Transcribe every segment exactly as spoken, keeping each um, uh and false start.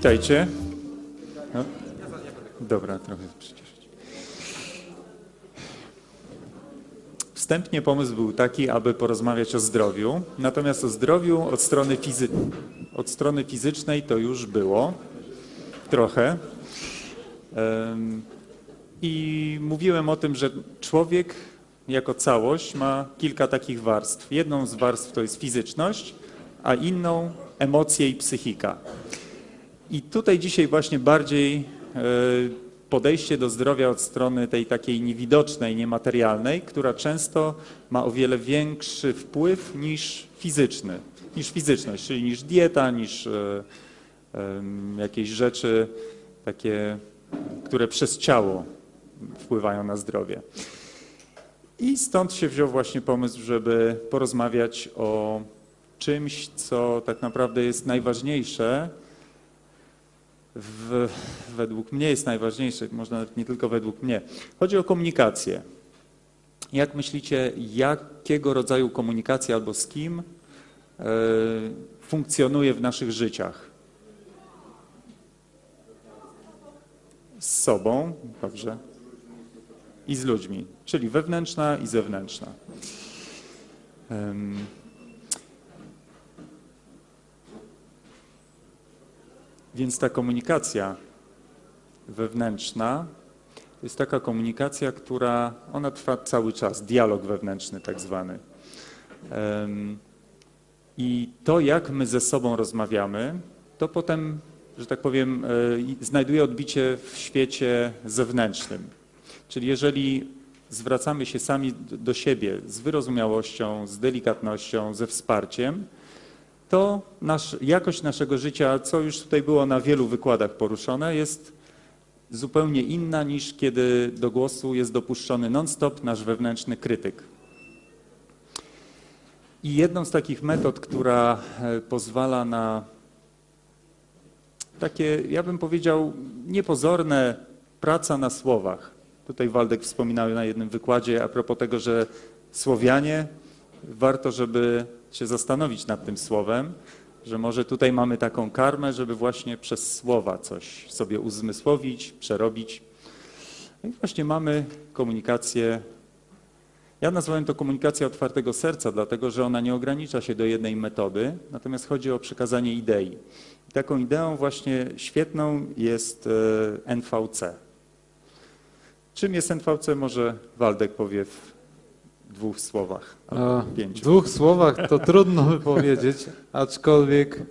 Witajcie. No. Dobra, trochę przycieszyć. Wstępnie pomysł był taki, aby porozmawiać o zdrowiu, natomiast o zdrowiu od strony, fizy od strony fizycznej to już było trochę. I mówiłem o tym, że człowiek jako całość ma kilka takich warstw. Jedną z warstw to jest fizyczność, a inną emocje i psychika. I tutaj dzisiaj właśnie bardziej podejście do zdrowia od strony tej takiej niewidocznej, niematerialnej, która często ma o wiele większy wpływ niż fizyczny, niż fizyczność, czyli niż dieta, niż jakieś rzeczy takie, które przez ciało wpływają na zdrowie. I stąd się wziął właśnie pomysł, żeby porozmawiać o czymś, co tak naprawdę jest najważniejsze, W, według mnie jest najważniejsze, można nawet nie tylko według mnie. Chodzi o komunikację. Jak myślicie, jakiego rodzaju komunikacja albo z kim y, funkcjonuje w naszych życiach? Z sobą, dobrze. I z ludźmi, czyli wewnętrzna i zewnętrzna. Ym. Więc ta komunikacja wewnętrzna jest taka komunikacja, która, ona trwa cały czas, dialog wewnętrzny tak zwany. I to, jak my ze sobą rozmawiamy, to potem, że tak powiem, znajduje odbicie w świecie zewnętrznym. Czyli jeżeli zwracamy się sami do siebie z wyrozumiałością, z delikatnością, ze wsparciem, to nasz, jakość naszego życia, co już tutaj było na wielu wykładach poruszone, jest zupełnie inna niż kiedy do głosu jest dopuszczony non-stop nasz wewnętrzny krytyk. I jedną z takich metod, która pozwala na takie, ja bym powiedział, niepozorne praca na słowach. Tutaj Waldek wspominał na jednym wykładzie a propos tego, że Słowianie, warto, żeby się zastanowić nad tym słowem, że może tutaj mamy taką karmę, żeby właśnie przez słowa coś sobie uzmysłowić, przerobić. No i właśnie mamy komunikację, ja nazwałem to komunikację otwartego serca, dlatego że ona nie ogranicza się do jednej metody, natomiast chodzi o przekazanie idei. I taką ideą właśnie świetną jest N V C. Czym jest N V C? Może Waldek powie w W dwóch słowach. A, w dwóch słowach to trudno wypowiedzieć, aczkolwiek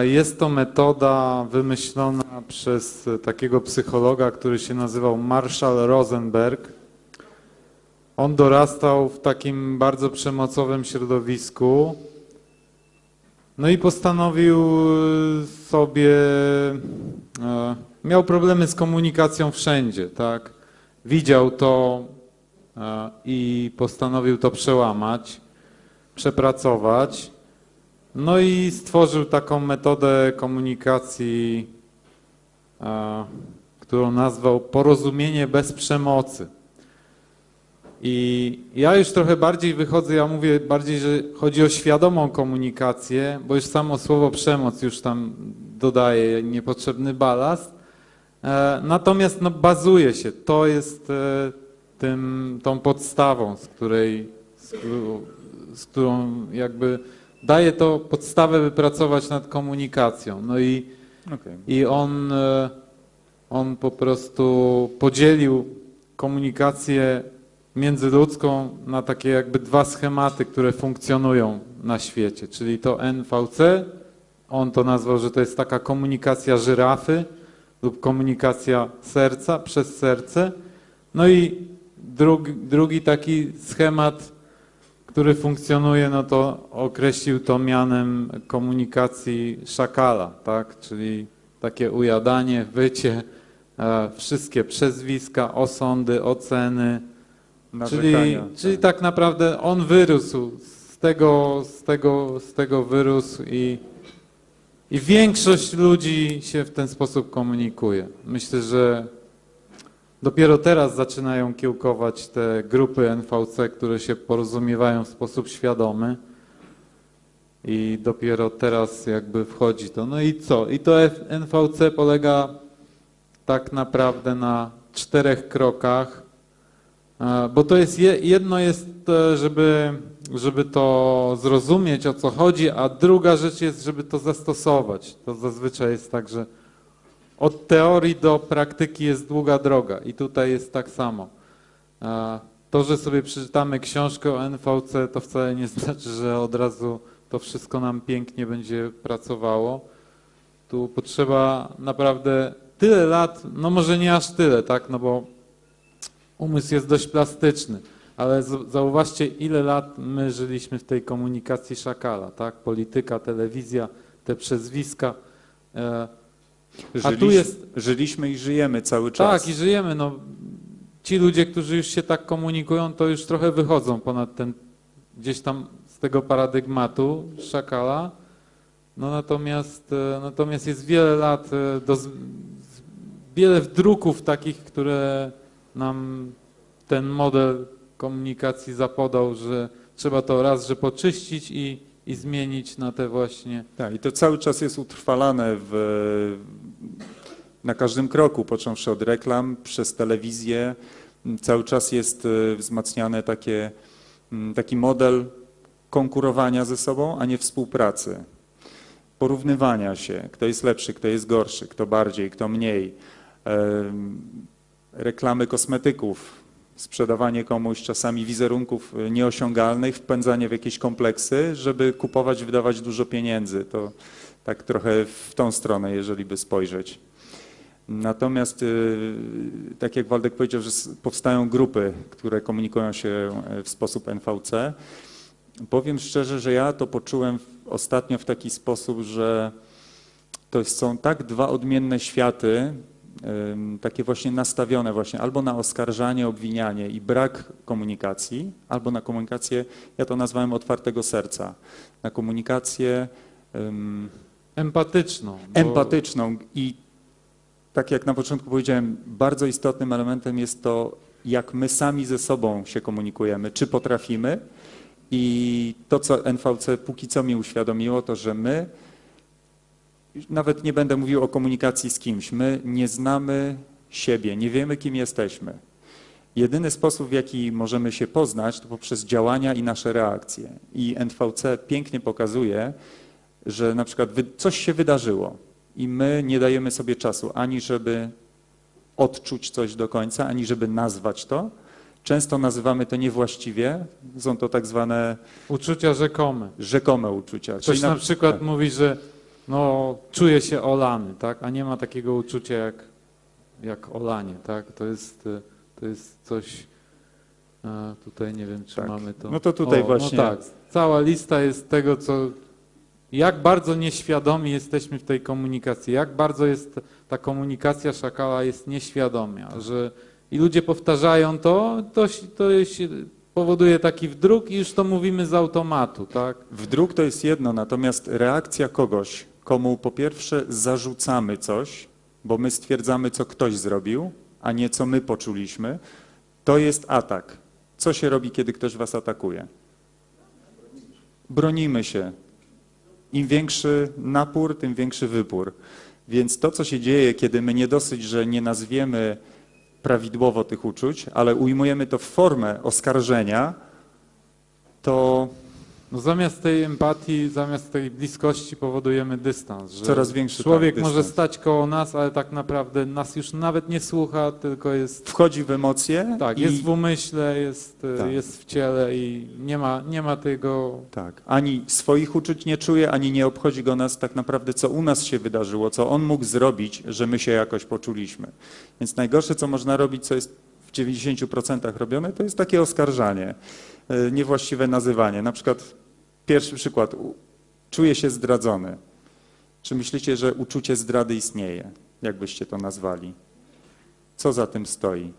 jest to metoda wymyślona przez takiego psychologa, który się nazywał Marshall Rosenberg. On dorastał w takim bardzo przemocowym środowisku, no i postanowił sobie, miał problemy z komunikacją wszędzie, tak? Widział to i postanowił to przełamać, przepracować. No i stworzył taką metodę komunikacji, którą nazwał porozumienie bez przemocy. I ja już trochę bardziej wychodzę, ja mówię bardziej, że chodzi o świadomą komunikację, bo już samo słowo przemoc już tam dodaje niepotrzebny balast. Natomiast no, bazuje się, to jest Tym, tą podstawą, z której, z, z którą jakby daje to podstawę, by pracować nad komunikacją. No i, okay. i on, on po prostu podzielił komunikację międzyludzką na takie jakby dwa schematy, które funkcjonują na świecie, czyli to N V C, on to nazwał, że to jest taka komunikacja żyrafy lub komunikacja serca przez serce. No i Drugi, drugi taki schemat, który funkcjonuje, no to określił to mianem komunikacji szakala, tak? Czyli takie ujadanie, wycie, e, wszystkie przezwiska, osądy, oceny. Narzekania, czyli, tak. czyli tak naprawdę on wyrósł, z tego, z tego, z tego wyrósł i, i większość ludzi się w ten sposób komunikuje. Myślę, że dopiero teraz zaczynają kiełkować te grupy N V C, które się porozumiewają w sposób świadomy. i dopiero teraz jakby wchodzi to. No i co? I to N V C polega tak naprawdę na czterech krokach, bo to jest jedno jest, żeby, żeby to zrozumieć, o co chodzi, a druga rzecz jest, żeby to zastosować. To zazwyczaj jest tak, że od teorii do praktyki jest długa droga i tutaj jest tak samo. To, że sobie przeczytamy książkę o N V C, to wcale nie znaczy, że od razu to wszystko nam pięknie będzie pracowało. Tu potrzeba naprawdę tyle lat, no może nie aż tyle, tak, no bo umysł jest dość plastyczny, ale zauważcie, ile lat my żyliśmy w tej komunikacji szakala, tak, polityka, telewizja, te przezwiska. E, a tu jest, żyliśmy i żyjemy cały czas. Tak, i żyjemy, no. Ci ludzie, którzy już się tak komunikują, to już trochę wychodzą ponad ten, gdzieś tam z tego paradygmatu szakala. No natomiast, natomiast jest wiele lat, do, wiele wdruków takich, które nam ten model komunikacji zapodał, że trzeba to raz, że poczyścić i, i zmienić na te właśnie... Tak, i to cały czas jest utrwalane w... Na każdym kroku, począwszy od reklam, przez telewizję, cały czas jest wzmacniany takie, taki model konkurowania ze sobą, a nie współpracy. Porównywania się, kto jest lepszy, kto jest gorszy, kto bardziej, kto mniej. Reklamy kosmetyków, sprzedawanie komuś czasami wizerunków nieosiągalnych, wpędzanie w jakieś kompleksy, żeby kupować, wydawać dużo pieniędzy. To tak trochę w tą stronę, jeżeli by spojrzeć. Natomiast, tak jak Waldek powiedział, że powstają grupy, które komunikują się w sposób N V C. Powiem szczerze, że ja to poczułem ostatnio w taki sposób, że to są tak dwa odmienne światy, takie właśnie nastawione właśnie albo na oskarżanie, obwinianie i brak komunikacji, albo na komunikację, ja to nazwałem otwartego serca, na komunikację empatyczną. Bo... Empatyczną i tak jak na początku powiedziałem, bardzo istotnym elementem jest to, jak my sami ze sobą się komunikujemy, czy potrafimy. I to, co N V C póki co mi uświadomiło, to, że my, nawet nie będę mówił o komunikacji z kimś, my nie znamy siebie, nie wiemy, kim jesteśmy. Jedyny sposób, w jaki możemy się poznać, to poprzez działania i nasze reakcje. I N V C pięknie pokazuje, że na przykład coś się wydarzyło. I my nie dajemy sobie czasu ani żeby odczuć coś do końca, ani żeby nazwać to. Często nazywamy to niewłaściwie. Są to tak zwane... Uczucia rzekome. Rzekome uczucia. Ktoś na... na przykład tak. mówi, że no, czuje się olany, tak? A nie ma takiego uczucia jak, jak olanie. Tak? To jest, to jest coś... A tutaj nie wiem, czy tak. mamy to... No to tutaj o, właśnie... No tak. Cała lista jest tego, co... Jak bardzo nieświadomi jesteśmy w tej komunikacji, jak bardzo jest ta komunikacja szakala jest nieświadoma, że i ludzie powtarzają to, to, to jest, powoduje taki wdruk i już to mówimy z automatu, tak? Wdruk to jest jedno, natomiast reakcja kogoś, komu po pierwsze zarzucamy coś, bo my stwierdzamy, co ktoś zrobił, a nie co my poczuliśmy, to jest atak. Co się robi, kiedy ktoś was atakuje? Bronimy się. Im większy napór, tym większy wybór. Więc to, co się dzieje, kiedy my nie dosyć, że nie nazwiemy prawidłowo tych uczuć, ale ujmujemy to w formę oskarżenia, to... No zamiast tej empatii, zamiast tej bliskości powodujemy dystans. Że coraz większy człowiek tak, dystans. Może stać koło nas, ale tak naprawdę nas już nawet nie słucha, tylko jest... Wchodzi w emocje. Tak, i... jest w umyśle, jest, tak. jest w ciele i nie ma, nie ma tego... Tak, ani swoich uczuć nie czuje, ani nie obchodzi go nas tak naprawdę, co u nas się wydarzyło, co on mógł zrobić, że my się jakoś poczuliśmy. Więc najgorsze, co można robić, co jest w dziewięćdziesięciu procentach robione, to jest takie oskarżanie. Niewłaściwe nazywanie. Na przykład pierwszy przykład. Czuję się zdradzony. Czy myślicie, że uczucie zdrady istnieje? Jakbyście to nazwali? Co za tym stoi?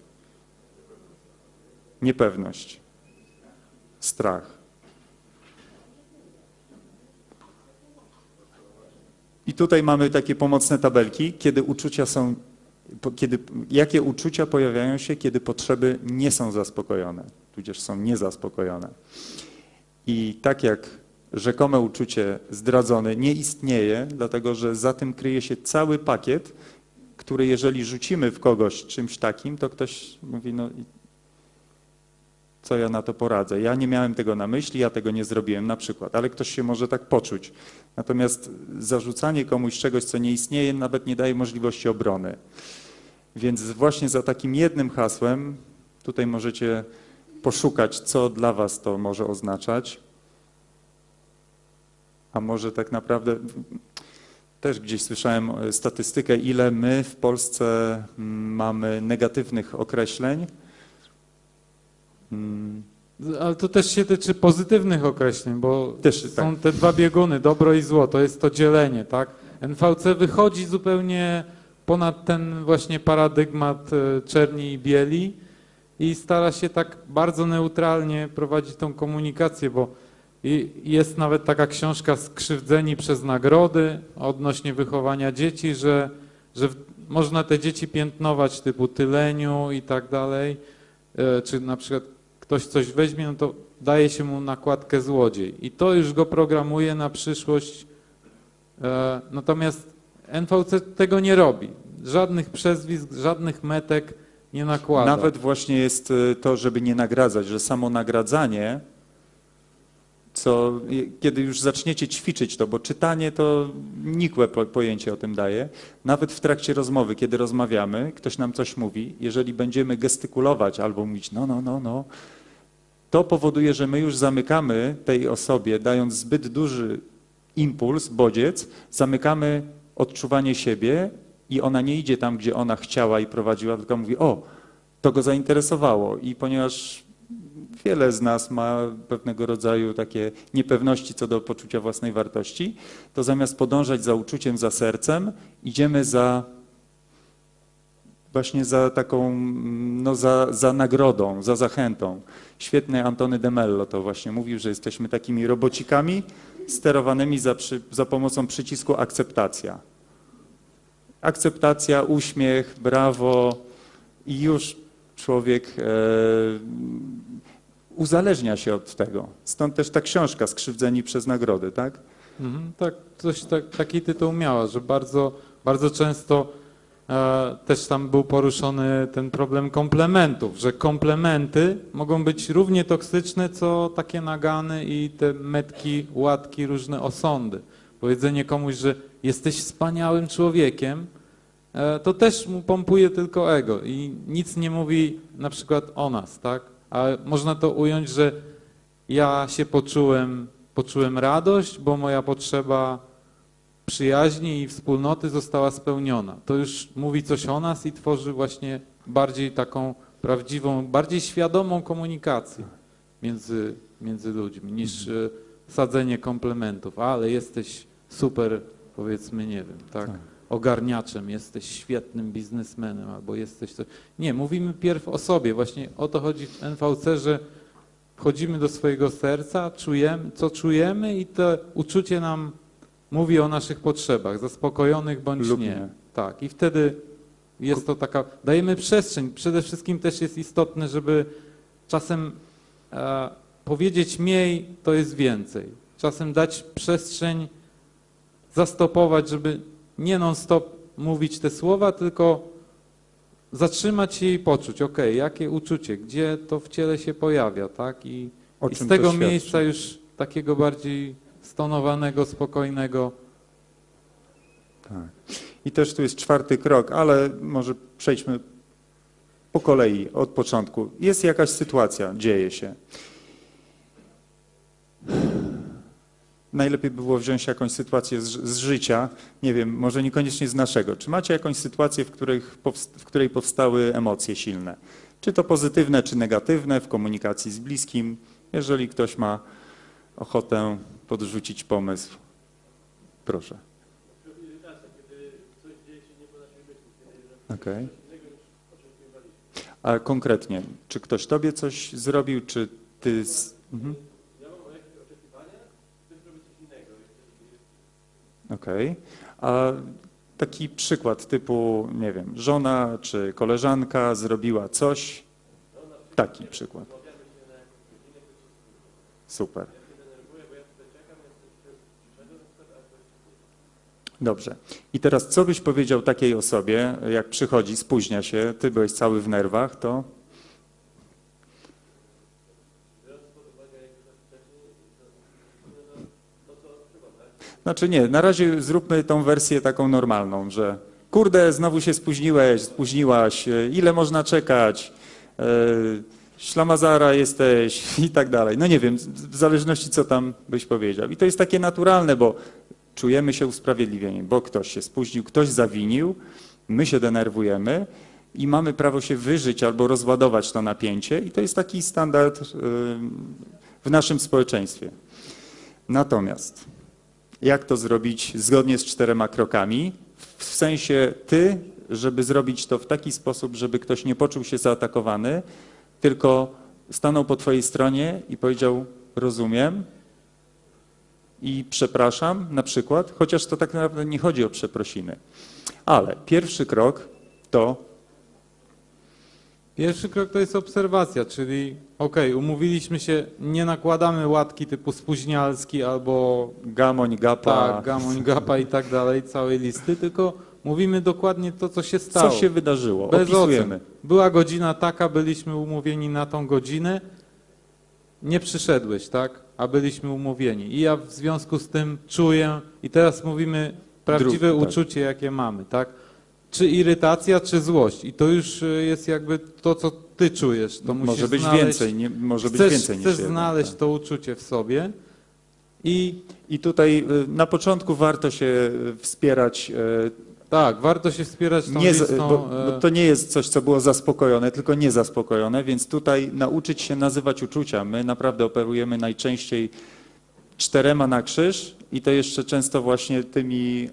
Niepewność. Strach. I tutaj mamy takie pomocne tabelki, kiedy uczucia są, kiedy, jakie uczucia pojawiają się, kiedy potrzeby nie są zaspokojone. Tudzież są niezaspokojone. I tak jak rzekome uczucie zdradzone nie istnieje, dlatego że za tym kryje się cały pakiet, który jeżeli rzucimy w kogoś czymś takim, to ktoś mówi, no co ja na to poradzę? Ja nie miałem tego na myśli, ja tego nie zrobiłem na przykład, ale ktoś się może tak poczuć. Natomiast zarzucanie komuś czegoś, co nie istnieje, nawet nie daje możliwości obrony. Więc właśnie za takim jednym hasłem, tutaj możecie poszukać, co dla was to może oznaczać. A może tak naprawdę, też gdzieś słyszałem statystykę, ile my w Polsce mamy negatywnych określeń. Ale to też się tyczy pozytywnych określeń, bo też, są tak. Te dwa bieguny, dobro i zło, to jest to dzielenie, tak? N V C wychodzi zupełnie ponad ten właśnie paradygmat czerni i bieli i stara się tak bardzo neutralnie prowadzić tą komunikację, bo i jest nawet taka książka Skrzywdzeni przez nagrody odnośnie wychowania dzieci, że, że można te dzieci piętnować typu tyleniu i tak dalej, czy na przykład ktoś coś weźmie, no to daje się mu nakładkę złodziej i to już go programuje na przyszłość, natomiast N V C tego nie robi, żadnych przezwisk, żadnych metek nie nakłada. Nawet właśnie jest to, żeby nie nagradzać, że samo nagradzanie, co, kiedy już zaczniecie ćwiczyć to, bo czytanie to nikłe pojęcie o tym daje, nawet w trakcie rozmowy, kiedy rozmawiamy, ktoś nam coś mówi, jeżeli będziemy gestykulować albo mówić no, no, no, no, to powoduje, że my już zamykamy tej osobie, dając zbyt duży impuls, bodziec, zamykamy odczuwanie siebie i ona nie idzie tam, gdzie ona chciała i prowadziła, tylko mówi, o, to go zainteresowało i ponieważ wiele z nas ma pewnego rodzaju takie niepewności co do poczucia własnej wartości, to zamiast podążać za uczuciem, za sercem, idziemy za właśnie za taką, no za, za nagrodą, za zachętą. Świetny Antony De Mello to właśnie mówił, że jesteśmy takimi robocikami sterowanymi za, przy, za pomocą przycisku akceptacja. Akceptacja, uśmiech, brawo i już człowiek e, uzależnia się od tego. Stąd też ta książka Skrzywdzeni przez nagrody, tak? Mhm, tak, coś tak, taki tytuł miała, że bardzo, bardzo często e, też tam był poruszony ten problem komplementów, że komplementy mogą być równie toksyczne, co takie nagany i te metki, łatki, różne osądy. Powiedzenie komuś, że jesteś wspaniałym człowiekiem, e, to też mu pompuje tylko ego i nic nie mówi na przykład o nas, tak? A można to ująć, że ja się poczułem, poczułem radość, bo moja potrzeba przyjaźni i wspólnoty została spełniona. To już mówi coś o nas i tworzy właśnie bardziej taką prawdziwą, bardziej świadomą komunikację między, między ludźmi niż sadzenie komplementów. Ale jesteś super, powiedzmy, nie wiem, tak? Ogarniaczem, jesteś świetnym biznesmenem albo jesteś... To... Nie, mówimy pierw o sobie. Właśnie o to chodzi w N V C, że wchodzimy do swojego serca, czujemy, co czujemy i to uczucie nam mówi o naszych potrzebach, zaspokojonych bądź nie. nie. Tak. I wtedy jest to taka... Dajemy przestrzeń. Przede wszystkim też jest istotne, żeby czasem e, powiedzieć mniej, to jest więcej. Czasem dać przestrzeń, zastopować, żeby nie non-stop mówić te słowa, tylko zatrzymać się i poczuć, ok, jakie uczucie, gdzie to w ciele się pojawia, tak? I, i z tego miejsca już takiego bardziej stonowanego, spokojnego. Tak. I też tu jest czwarty krok, ale może przejdźmy po kolei od początku. Jest jakaś sytuacja, dzieje się. Najlepiej by było wziąć jakąś sytuację z, z życia, nie wiem, może niekoniecznie z naszego. Czy macie jakąś sytuację, w, których powsta- w której powstały emocje silne? Czy to pozytywne, czy negatywne w komunikacji z bliskim? Jeżeli ktoś ma ochotę podrzucić pomysł, proszę. Okay. A konkretnie, czy ktoś tobie coś zrobił, czy ty... Mhm. Okej. Okay. A taki przykład typu, nie wiem, żona czy koleżanka zrobiła coś. Taki przykład. Super. Dobrze. I teraz co byś powiedział takiej osobie, jak przychodzi, spóźnia się, ty byłeś cały w nerwach, to... Znaczy nie, na razie zróbmy tą wersję taką normalną, że kurde, znowu się spóźniłeś, spóźniłaś, ile można czekać, yy, ślamazara jesteś i tak dalej. No nie wiem, w zależności co tam byś powiedział. I to jest takie naturalne, bo czujemy się usprawiedliwieni, bo ktoś się spóźnił, ktoś zawinił, my się denerwujemy i mamy prawo się wyżyć albo rozładować to napięcie i to jest taki standard yy, w naszym społeczeństwie. Natomiast jak to zrobić zgodnie z czterema krokami? W sensie ty, żeby zrobić to w taki sposób, żeby ktoś nie poczuł się zaatakowany, tylko stanął po twojej stronie i powiedział rozumiem i przepraszam na przykład, chociaż to tak naprawdę nie chodzi o przeprosiny. Ale pierwszy krok to... Pierwszy krok to jest obserwacja, czyli okej, okay, umówiliśmy się, nie nakładamy łatki typu spóźnialski albo... Gamoń, gapa. Tak, gamoń, gapa i tak dalej, całej listy, tylko mówimy dokładnie to, co się stało. Co się wydarzyło, bez opisujemy. Ocen. Była godzina taka, byliśmy umówieni na tą godzinę, nie przyszedłeś, tak, a byliśmy umówieni. I ja w związku z tym czuję, i teraz mówimy prawdziwe Drugi, uczucie, tak. jakie mamy, tak. Czy irytacja, czy złość. I to już jest jakby to, co ty czujesz. To może być znaleźć, więcej, nie, może chcesz, być więcej niż Chcesz znaleźć tak. to uczucie w sobie. I, I tutaj na początku warto się wspierać. Tak, warto się wspierać tą nie, listą, bo, bo to nie jest coś, co było zaspokojone, tylko niezaspokojone, więc tutaj nauczyć się nazywać uczucia. My naprawdę operujemy najczęściej czterema na krzyż i to jeszcze często właśnie tymi...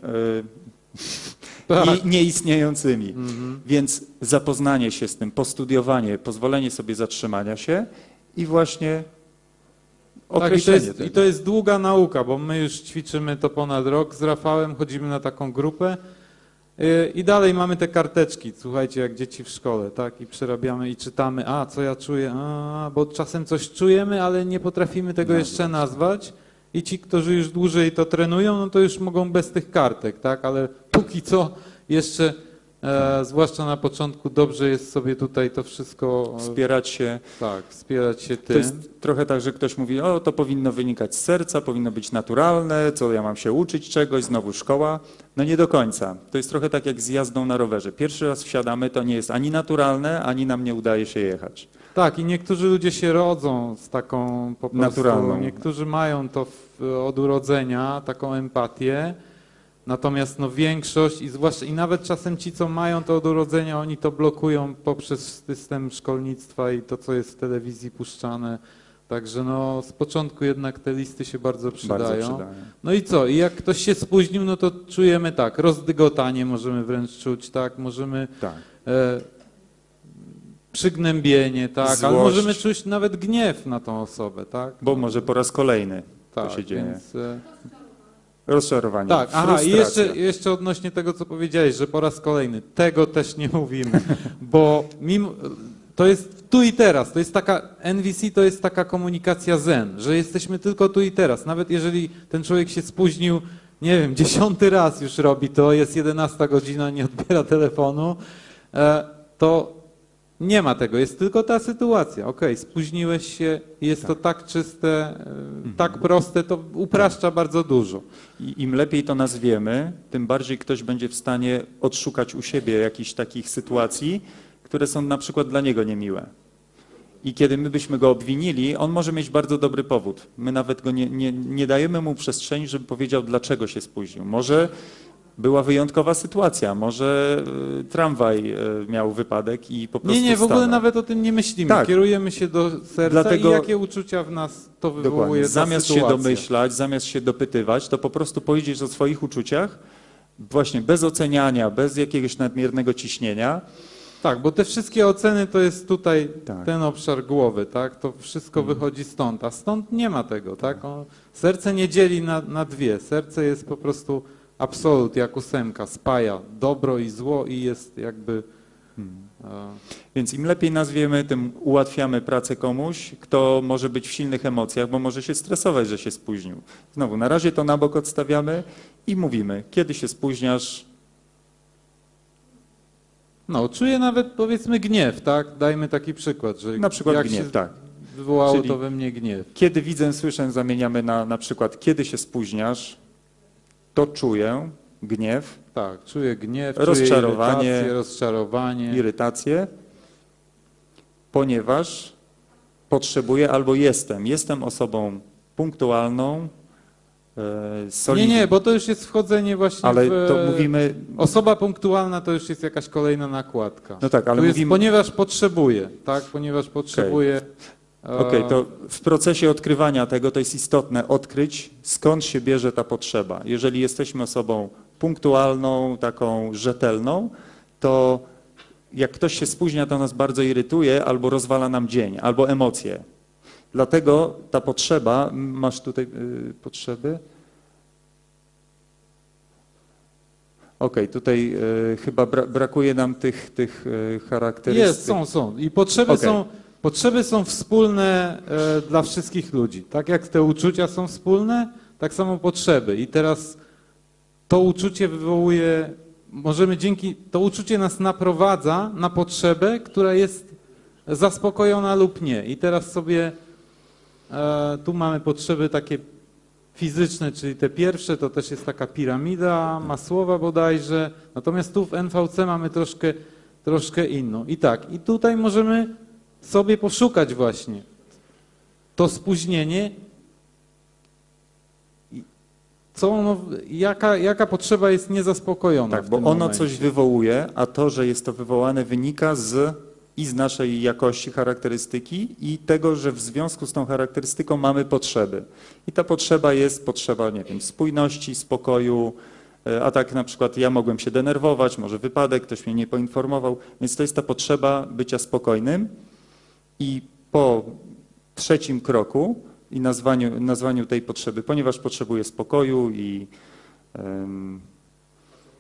I nieistniejącymi. Mhm. Więc zapoznanie się z tym, postudiowanie, pozwolenie sobie zatrzymania się i właśnie określenie. Tak, i, to jest, I to jest długa nauka, bo my już ćwiczymy to ponad rok z Rafałem, chodzimy na taką grupę i dalej mamy te karteczki, słuchajcie, jak dzieci w szkole, tak, i przerabiamy i czytamy, a co ja czuję, a, bo czasem coś czujemy, ale nie potrafimy tego no, jeszcze nazwać. I ci, którzy już dłużej to trenują, no to już mogą bez tych kartek, tak? Ale póki co jeszcze, e, zwłaszcza na początku, dobrze jest sobie tutaj to wszystko... Wspierać się. Tak, wspierać się tym. To jest trochę tak, że ktoś mówi, o to powinno wynikać z serca, powinno być naturalne, co ja mam się uczyć czegoś, znowu szkoła. No nie do końca. To jest trochę tak jak z jazdą na rowerze. Pierwszy raz wsiadamy, to nie jest ani naturalne, ani nam nie udaje się jechać. Tak, i niektórzy ludzie się rodzą z taką po prostu, naturalną. Niektórzy mają to w, od urodzenia, taką empatię, natomiast no większość i zwłaszcza, i nawet czasem ci, co mają to od urodzenia, oni to blokują poprzez system szkolnictwa i to, co jest w telewizji puszczane. Także no z początku jednak te listy się bardzo przydają. Bardzo przydają. No i co? I jak ktoś się spóźnił, no to czujemy tak, rozdygotanie możemy wręcz czuć, tak, możemy... Tak. E, Przygnębienie, tak, ale możemy czuć nawet gniew na tą osobę, tak? Bo może po raz kolejny tak, to się dzieje. Więc... Rozczarowanie, tak, aha, i jeszcze, jeszcze odnośnie tego, co powiedziałeś, że po raz kolejny, tego też nie mówimy, bo mimo, to jest tu i teraz, to jest taka, N V C to jest taka komunikacja zen, że jesteśmy tylko tu i teraz, nawet jeżeli ten człowiek się spóźnił, nie wiem, dziesiąty raz już robi to, jest jedenasta godzina, nie odbiera telefonu, to nie ma tego, jest tylko ta sytuacja. Okej, spóźniłeś się, jest tak. to tak czyste, tak proste, to upraszcza bardzo dużo. I im lepiej to nazwiemy, tym bardziej ktoś będzie w stanie odszukać u siebie jakichś takich sytuacji, które są na przykład dla niego niemiłe. I kiedy my byśmy go obwinili, on może mieć bardzo dobry powód. My nawet go nie, nie, nie dajemy mu przestrzeni, żeby powiedział, dlaczego się spóźnił. Może... Była wyjątkowa sytuacja, może tramwaj miał wypadek i po prostu Nie, nie, w ogóle stanął. Nawet o tym nie myślimy, tak. Kierujemy się do serca. Dlatego, i jakie uczucia w nas to wywołuje dokładnie. Ta Zamiast sytuacja. Się domyślać, zamiast się dopytywać, to po prostu powiedzieć o swoich uczuciach, właśnie bez oceniania, bez jakiegoś nadmiernego ciśnienia. Tak, bo te wszystkie oceny to jest tutaj tak. ten obszar głowy, tak? To wszystko hmm. wychodzi stąd, a stąd nie ma tego, tak? O, serce nie dzieli na, na dwie, serce jest po prostu... Absolut, jak ósemka, spaja dobro i zło i jest jakby hmm. Więc im lepiej nazwiemy, tym ułatwiamy pracę komuś, kto może być w silnych emocjach, bo może się stresować, że się spóźnił. Znowu, na razie to na bok odstawiamy i mówimy, kiedy się spóźniasz. No, czuję nawet, powiedzmy, gniew, tak? Dajmy taki przykład, że na przykład jak gniew, się tak. wywołało Czyli to we mnie gniew. Kiedy widzę, słyszę, zamieniamy na na przykład, kiedy się spóźniasz, to czuję gniew. Tak, czuję gniew, rozczarowanie, czuję irytację, rozczarowanie, irytację, ponieważ potrzebuję albo jestem. Jestem osobą punktualną, solidną. Nie, nie, bo to już jest wchodzenie właśnie ale w... to mówimy... Osoba punktualna to już jest jakaś kolejna nakładka. No tak, ale tu mówimy... jest, ponieważ potrzebuję, tak? Ponieważ potrzebuję... Okej, okay. okay, to w procesie odkrywania tego to jest istotne odkryć, skąd się bierze ta potrzeba. Jeżeli jesteśmy osobą punktualną, taką rzetelną, to jak ktoś się spóźnia, to nas bardzo irytuje albo rozwala nam dzień, albo emocje. Dlatego ta potrzeba, masz tutaj yy, potrzeby? Okej, okay, tutaj yy, chyba bra brakuje nam tych, tych yy, charakterystyk. Jest, są, są. I potrzeby okay. są... Potrzeby są wspólne e, dla wszystkich ludzi. Tak jak te uczucia są wspólne, tak samo potrzeby. I teraz to uczucie wywołuje, możemy dzięki, to uczucie nas naprowadza na potrzebę, która jest zaspokojona lub nie. I teraz sobie, e, tu mamy potrzeby takie fizyczne, czyli te pierwsze, to też jest taka piramida Masłowa bodajże. Natomiast tu w N V C mamy troszkę, troszkę inną. I tak, i tutaj możemy sobie poszukać właśnie to spóźnienie, co ono, jaka, jaka potrzeba jest niezaspokojona. Tak, bo ono momencie. coś wywołuje, a to, że jest to wywołane, wynika z i z naszej jakości charakterystyki i tego, że w związku z tą charakterystyką mamy potrzeby. I ta potrzeba jest potrzeba, nie wiem, spójności, spokoju, a tak na przykład ja mogłem się denerwować, może wypadek, ktoś mnie nie poinformował, więc to jest ta potrzeba bycia spokojnym. I po trzecim kroku i nazwaniu, nazwaniu tej potrzeby, ponieważ potrzebuję spokoju i um,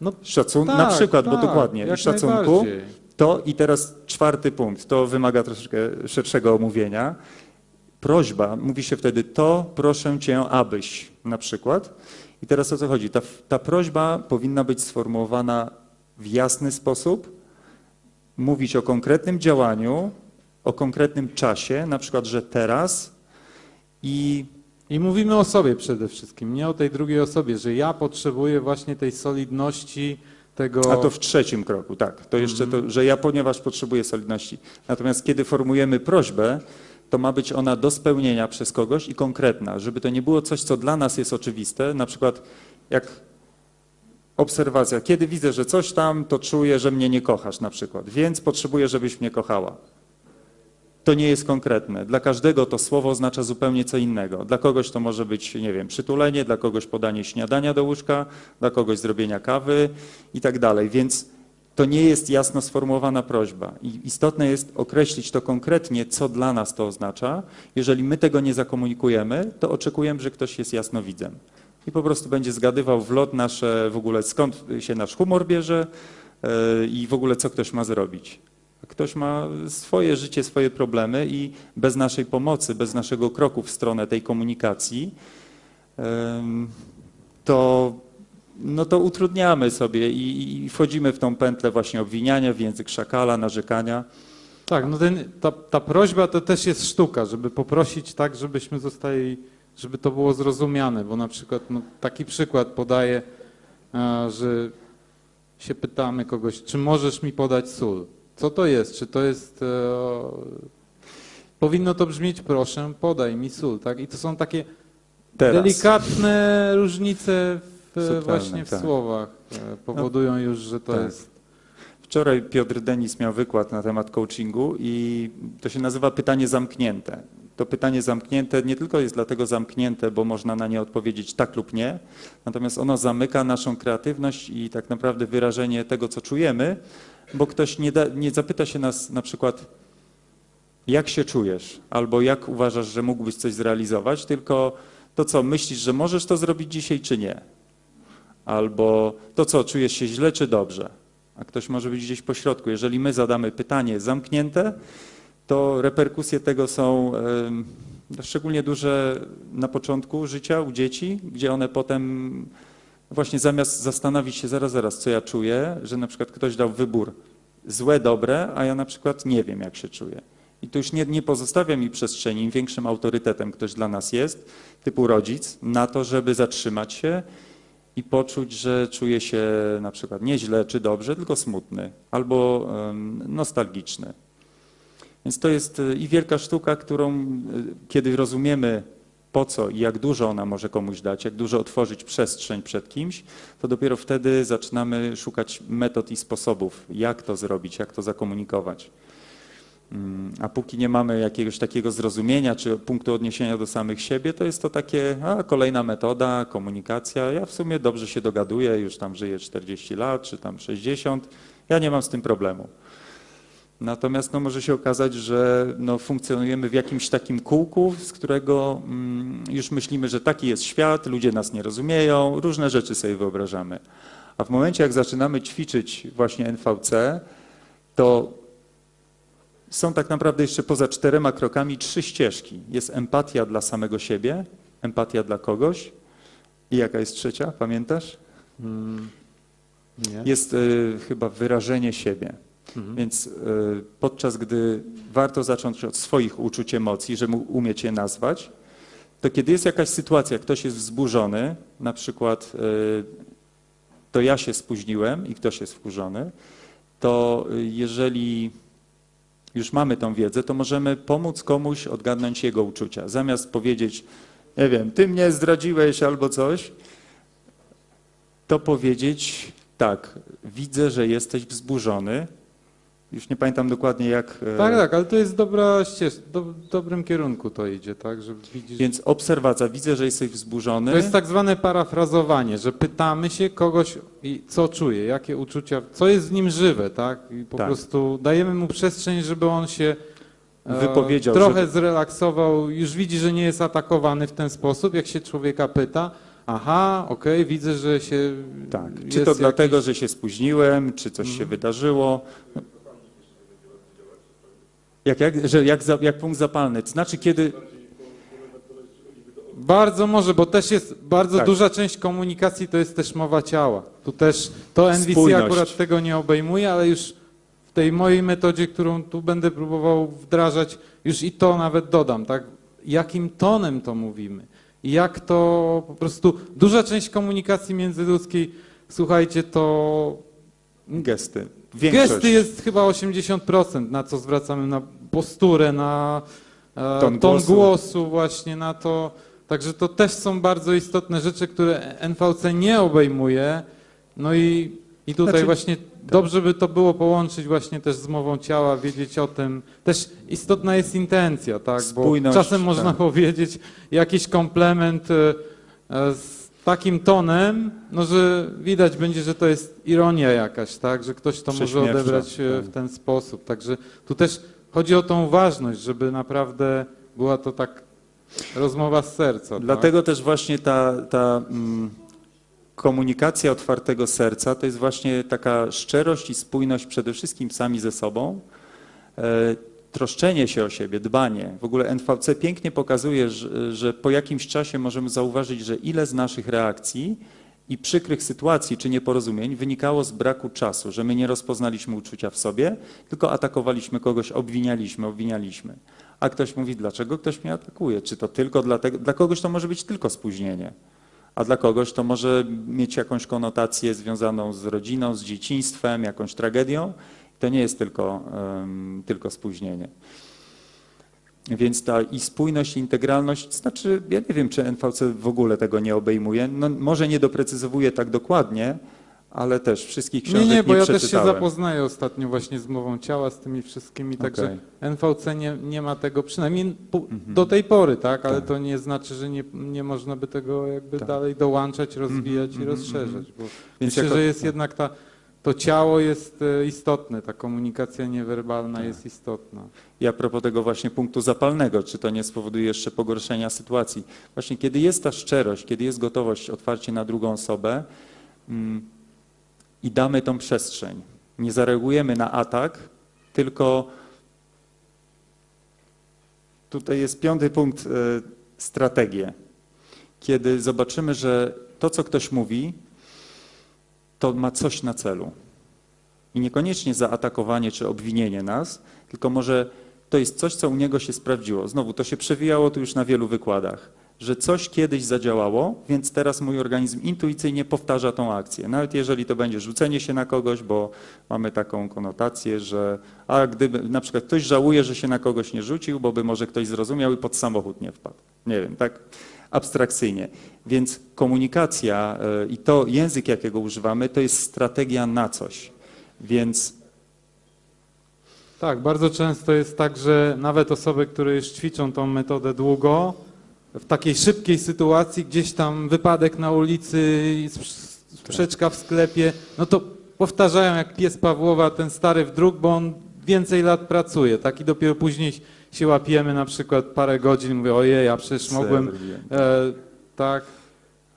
no, szacunku, tak, na przykład, tak, bo dokładnie, szacunku, to i teraz czwarty punkt, to wymaga troszeczkę szerszego omówienia. Prośba, mówi się wtedy to proszę cię, abyś, na przykład. I teraz o co chodzi? Ta, ta prośba powinna być sformułowana w jasny sposób, mówić o konkretnym działaniu, o konkretnym czasie, na przykład, że teraz i... I mówimy o sobie przede wszystkim, nie o tej drugiej osobie, że ja potrzebuję właśnie tej solidności, tego... A to w trzecim kroku, tak. To jeszcze to, że ja ponieważ potrzebuję solidności. Natomiast kiedy formułujemy prośbę, to ma być ona do spełnienia przez kogoś i konkretna, żeby to nie było coś, co dla nas jest oczywiste, na przykład jak... Obserwacja. Kiedy widzę, że coś tam, to czuję, że mnie nie kochasz, na przykład, więc potrzebuję, żebyś mnie kochała. To nie jest konkretne. Dla każdego to słowo oznacza zupełnie co innego. Dla kogoś to może być, nie wiem, przytulenie, dla kogoś podanie śniadania do łóżka, dla kogoś zrobienia kawy i tak dalej. Więc to nie jest jasno sformułowana prośba. I istotne jest określić to konkretnie, co dla nas to oznacza. Jeżeli my tego nie zakomunikujemy, to oczekujemy, że ktoś jest jasnowidzem. I po prostu będzie zgadywał w lot nasze w ogóle, skąd się nasz humor bierze yy, i w ogóle co ktoś ma zrobić. Ktoś ma swoje życie, swoje problemy i bez naszej pomocy, bez naszego kroku w stronę tej komunikacji, to, no to utrudniamy sobie i, i wchodzimy w tą pętlę właśnie obwiniania, w język szakala, narzekania. Tak, no ten, ta, ta prośba to też jest sztuka, żeby poprosić tak, żebyśmy zostali, żeby to było zrozumiane, bo na przykład no, taki przykład podaję, że się pytamy kogoś, czy możesz mi podać sól? Co to jest? Czy to jest... E, powinno to brzmieć, proszę, podaj mi sól, tak? I to są takie Teraz. delikatne różnice w, Subtelne, właśnie w tak. słowach. E, powodują no, już, że to tak. jest... Wczoraj Piotr Denis miał wykład na temat coachingu i to się nazywa pytanie zamknięte. To pytanie zamknięte nie tylko jest dlatego zamknięte, bo można na nie odpowiedzieć tak lub nie, natomiast ono zamyka naszą kreatywność i tak naprawdę wyrażenie tego, co czujemy, bo ktoś nie, da, nie zapyta się nas na przykład, jak się czujesz, albo jak uważasz, że mógłbyś coś zrealizować, tylko to co, myślisz, że możesz to zrobić dzisiaj, czy nie? Albo to co, czujesz się źle, czy dobrze? a ktoś może być gdzieś po środku. Jeżeli my zadamy pytanie zamknięte, to reperkusje tego są szczególnie duże na początku życia u dzieci, gdzie one potem właśnie zamiast zastanowić się zaraz, zaraz, co ja czuję, że na przykład ktoś dał wybór złe, dobre, a ja na przykład nie wiem, jak się czuję. I to już nie, nie pozostawia mi przestrzeni, im większym autorytetem ktoś dla nas jest, typu rodzic, na to, żeby zatrzymać się i poczuć, że czuje się na przykład nieźle czy dobrze, tylko smutny albo nostalgiczny. Więc to jest i wielka sztuka, którą kiedy rozumiemy po co i jak dużo ona może komuś dać, jak dużo otworzyć przestrzeń przed kimś, to dopiero wtedy zaczynamy szukać metod i sposobów, jak to zrobić, jak to zakomunikować. A póki nie mamy jakiegoś takiego zrozumienia czy punktu odniesienia do samych siebie, to jest to takie, a kolejna metoda, komunikacja, ja w sumie dobrze się dogaduję, już tam żyję czterdzieści lat czy tam sześćdziesiąt, ja nie mam z tym problemu. Natomiast no, może się okazać, że no, funkcjonujemy w jakimś takim kółku, z którego mm, już myślimy, że taki jest świat, ludzie nas nie rozumieją, różne rzeczy sobie wyobrażamy. A w momencie, jak zaczynamy ćwiczyć właśnie N V C, to są tak naprawdę jeszcze poza czterema krokami trzy ścieżki. Jest empatia dla samego siebie, empatia dla kogoś i jaka jest trzecia, pamiętasz? Hmm. Nie. Jest y, chyba wyrażenie siebie. Mhm. Więc y, podczas gdy warto zacząć od swoich uczuć, emocji, żeby umieć je nazwać, to kiedy jest jakaś sytuacja, ktoś jest wzburzony, na przykład y, to ja się spóźniłem i ktoś jest wkurzony, to y, jeżeli już mamy tą wiedzę, to możemy pomóc komuś odgadnąć jego uczucia. Zamiast powiedzieć, nie wiem, ty mnie zdradziłeś albo coś, to powiedzieć tak, widzę, że jesteś wzburzony. Już nie pamiętam dokładnie jak... Tak, tak, ale to jest dobra ścieżka, do, w dobrym kierunku to idzie, tak? Że widzisz... Więc obserwacja, widzę, że jesteś wzburzony. To jest tak zwane parafrazowanie, że pytamy się kogoś, co czuje, jakie uczucia, co jest w nim żywe, tak? I po tak. prostu dajemy mu przestrzeń, żeby on się wypowiedział, e, trochę żeby... zrelaksował, już widzi, że nie jest atakowany w ten sposób, jak się człowieka pyta. Aha, okej, okay, widzę, że się... Tak, czy to jakiś... dlatego, że się spóźniłem, czy coś hmm. się wydarzyło. Jak, jak, że jak, jak punkt zapalny, to znaczy kiedy... Bardzo może, bo też jest bardzo tak. duża część komunikacji to jest też mowa ciała. Tu też to N V C spójność. Akurat tego nie obejmuje, ale już w tej mojej metodzie, którą tu będę próbował wdrażać, już i to nawet dodam, tak? Jakim tonem to mówimy? Jak to po prostu duża część komunikacji międzyludzkiej, słuchajcie, to... Gesty. Większość. Gesty jest chyba osiemdziesiąt procent, na co zwracamy, na posturę, na e, ton, ton głosu. głosu właśnie, na to. Także to też są bardzo istotne rzeczy, które N V C nie obejmuje. No i, i tutaj znaczy, właśnie tak. dobrze by to było połączyć właśnie też z mową ciała, wiedzieć o tym. Też istotna jest intencja, tak? Bo spójność, czasem można tak. powiedzieć jakiś komplement e, z takim tonem, no że widać będzie, że to jest ironia jakaś, tak, że ktoś to może odebrać w ten sposób. Także tu też chodzi o tą uważność, żeby naprawdę była to tak rozmowa z serca. Dlatego tak? też właśnie ta, ta komunikacja otwartego serca to jest właśnie taka szczerość i spójność przede wszystkim sami ze sobą, troszczenie się o siebie, dbanie. W ogóle N V C pięknie pokazuje, że, że po jakimś czasie możemy zauważyć, że ile z naszych reakcji i przykrych sytuacji czy nieporozumień wynikało z braku czasu, że my nie rozpoznaliśmy uczucia w sobie, tylko atakowaliśmy kogoś, obwinialiśmy, obwinialiśmy. A ktoś mówi, dlaczego ktoś mnie atakuje? Czy to tylko dlatego? Dla kogoś to może być tylko spóźnienie, a dla kogoś to może mieć jakąś konotację związaną z rodziną, z dzieciństwem, jakąś tragedią. To nie jest tylko, um, tylko spóźnienie. Więc ta i spójność, i integralność, znaczy ja nie wiem, czy N V C w ogóle tego nie obejmuje. No, może nie doprecyzowuje tak dokładnie, ale też wszystkich książek nie, nie, bo nie ja też się zapoznaję ostatnio właśnie z mową ciała, z tymi wszystkimi, także okay. N V C nie, nie ma tego, przynajmniej do tej pory, tak? Ale tak. to nie znaczy, że nie, nie można by tego jakby tak. dalej dołączać, rozwijać mm-hmm, i rozszerzać, bo Więc myślę, jako... że jest jednak ta... To ciało jest istotne, ta komunikacja niewerbalna tak. jest istotna. I a propos tego właśnie punktu zapalnego, czy to nie spowoduje jeszcze pogorszenia sytuacji? Właśnie kiedy jest ta szczerość, kiedy jest gotowość otwarcie na drugą osobę mm, i damy tą przestrzeń, nie zareagujemy na atak, tylko tutaj jest piąty punkt, strategię. Kiedy zobaczymy, że to, co ktoś mówi, to ma coś na celu. I niekoniecznie zaatakowanie czy obwinienie nas, tylko może to jest coś, co u niego się sprawdziło. Znowu, to się przewijało tu już na wielu wykładach, że coś kiedyś zadziałało, więc teraz mój organizm intuicyjnie powtarza tą akcję. Nawet jeżeli to będzie rzucenie się na kogoś, bo mamy taką konotację, że a gdyby na przykład ktoś żałuje, że się na kogoś nie rzucił, bo by może ktoś zrozumiał i pod samochód nie wpadł. Nie wiem, tak abstrakcyjnie. Więc komunikacja i to język, jakiego używamy, to jest strategia na coś. Więc... Tak, bardzo często jest tak, że nawet osoby, które już ćwiczą tą metodę długo, w takiej szybkiej sytuacji, gdzieś tam wypadek na ulicy, sprzeczka w sklepie, no to powtarzają jak pies Pawłowa ten stary wdruk, bo on więcej lat pracuje, tak? I dopiero później się łapiemy na przykład parę godzin, mówię, ojej, a przecież mogłem, e, tak.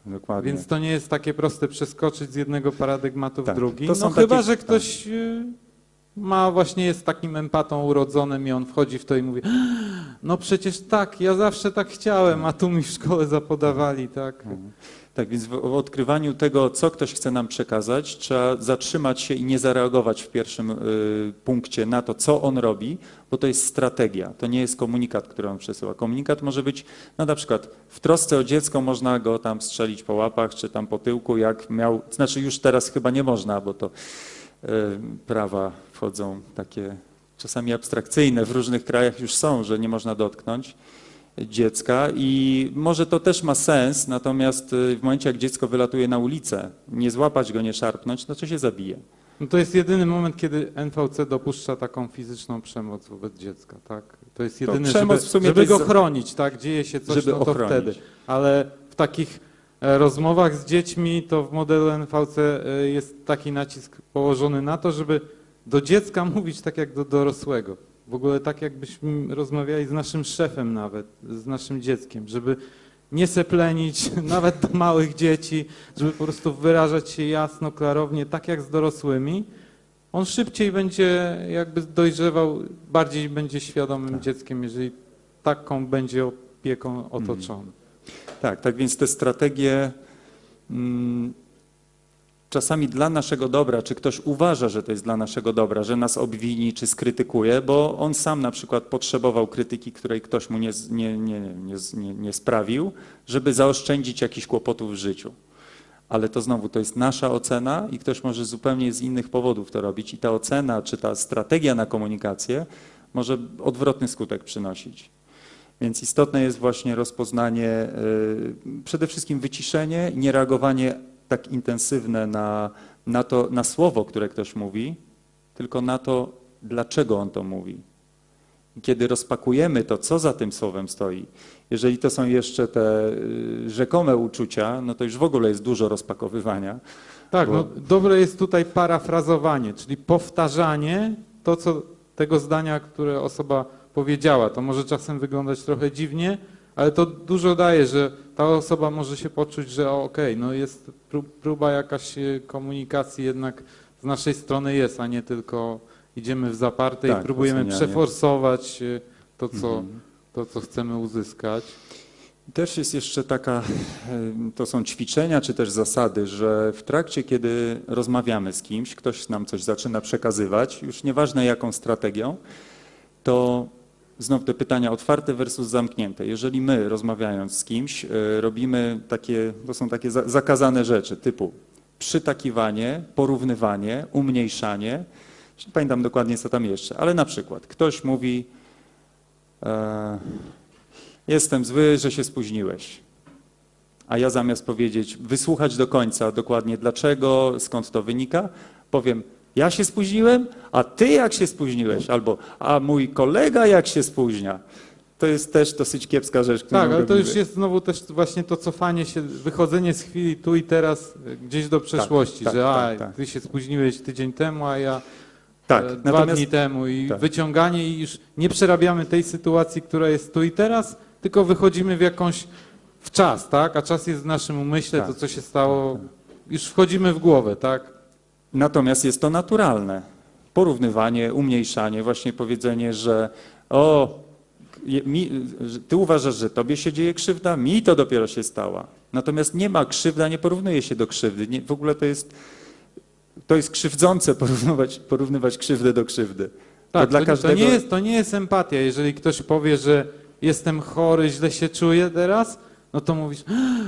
Dokładnie. Więc to nie jest takie proste przeskoczyć z jednego paradygmatu tak, w drugi, no takie, chyba, że ktoś tak. ma właśnie, jest takim empatą urodzonym i on wchodzi w to i mówi, no przecież tak, ja zawsze tak chciałem, a tu mi w szkole zapodawali, tak. Tak, więc w odkrywaniu tego, co ktoś chce nam przekazać, trzeba zatrzymać się i nie zareagować w pierwszym y, punkcie na to, co on robi, bo to jest strategia, to nie jest komunikat, który on przesyła. Komunikat może być, no na przykład w trosce o dziecko można go tam strzelić po łapach, czy tam po tyłku, jak miał, znaczy już teraz chyba nie można, bo to y, prawa wchodzą takie czasami abstrakcyjne, w różnych krajach już są, że nie można dotknąć dziecka i może to też ma sens, natomiast w momencie, jak dziecko wylatuje na ulicę, nie złapać go, nie szarpnąć, no to się zabije. No to jest jedyny moment, kiedy N V C dopuszcza taką fizyczną przemoc wobec dziecka, tak? To jest jedyny, to przemoc, żeby, w sumie żeby jest... go chronić, tak? Dzieje się coś, żeby no to ochronić. Wtedy. Ale w takich rozmowach z dziećmi to w modelu N V C jest taki nacisk położony na to, żeby do dziecka mówić tak jak do dorosłego. W ogóle tak jakbyśmy rozmawiali z naszym szefem nawet, z naszym dzieckiem, żeby nie seplenić nawet do małych dzieci, żeby po prostu wyrażać się jasno, klarownie, tak jak z dorosłymi. On szybciej będzie jakby dojrzewał, bardziej będzie świadomym tak. dzieckiem, jeżeli taką będzie opieką otoczony. Mm. Tak, tak więc te strategie... Mm, czasami dla naszego dobra, czy ktoś uważa, że to jest dla naszego dobra, że nas obwini czy skrytykuje, bo on sam na przykład potrzebował krytyki, której ktoś mu nie, nie, nie, nie, nie, nie sprawił, żeby zaoszczędzić jakichś kłopotów w życiu. Ale to znowu, to jest nasza ocena i ktoś może zupełnie z innych powodów to robić i ta ocena, czy ta strategia na komunikację może odwrotny skutek przynosić. Więc istotne jest właśnie rozpoznanie, yy, przede wszystkim wyciszenie, niereagowanie tak intensywne na, na to, na słowo, które ktoś mówi, tylko na to, dlaczego on to mówi. Kiedy rozpakujemy to, co za tym słowem stoi, jeżeli to są jeszcze te rzekome uczucia, no to już w ogóle jest dużo rozpakowywania. Tak, bo... no, dobre jest tutaj parafrazowanie, czyli powtarzanie to, co tego zdania, które osoba powiedziała. To może czasem wyglądać trochę dziwnie, ale to dużo daje, że ta osoba może się poczuć, że okej, okay, no jest próba jakaś komunikacji jednak z naszej strony jest, a nie tylko idziemy w zaparte tak, i próbujemy przeforsować to co, mhm. to, co chcemy uzyskać. Też jest jeszcze taka, to są ćwiczenia czy też zasady, że w trakcie, kiedy rozmawiamy z kimś, ktoś nam coś zaczyna przekazywać, już nieważne jaką strategią, to... Znowu te pytania otwarte versus zamknięte. Jeżeli my, rozmawiając z kimś, robimy takie, to są takie zakazane rzeczy typu przytakiwanie, porównywanie, umniejszanie. Nie pamiętam dokładnie, co tam jeszcze, ale na przykład ktoś mówi e, jestem zły, że się spóźniłeś. A ja zamiast powiedzieć, wysłuchać do końca dokładnie dlaczego, skąd to wynika, powiem ja się spóźniłem, a ty jak się spóźniłeś, albo a mój kolega jak się spóźnia. To jest też dosyć kiepska rzecz. Tak, ale robimy. To już jest znowu też właśnie to cofanie się, wychodzenie z chwili tu i teraz gdzieś do przeszłości, tak, że tak, a, tak, tak. ty się spóźniłeś tydzień temu, a ja tak, dwa natomiast... dni temu i tak. wyciąganie i już nie przerabiamy tej sytuacji, która jest tu i teraz, tylko wychodzimy w jakąś w czas, tak? A czas jest w naszym umyśle, tak. to co się stało, już wchodzimy w głowę, tak? Natomiast jest to naturalne. Porównywanie, umniejszanie, właśnie powiedzenie, że o, mi, ty uważasz, że tobie się dzieje krzywda, mi to dopiero się stała. Natomiast nie ma krzywda, nie porównuje się do krzywdy. Nie, w ogóle to jest, to jest krzywdzące porównywać, porównywać krzywdę do krzywdy. Tak, to, dla każdego... to, nie jest, to nie jest empatia. Jeżeli ktoś powie, że jestem chory, źle się czuję teraz, no to mówisz,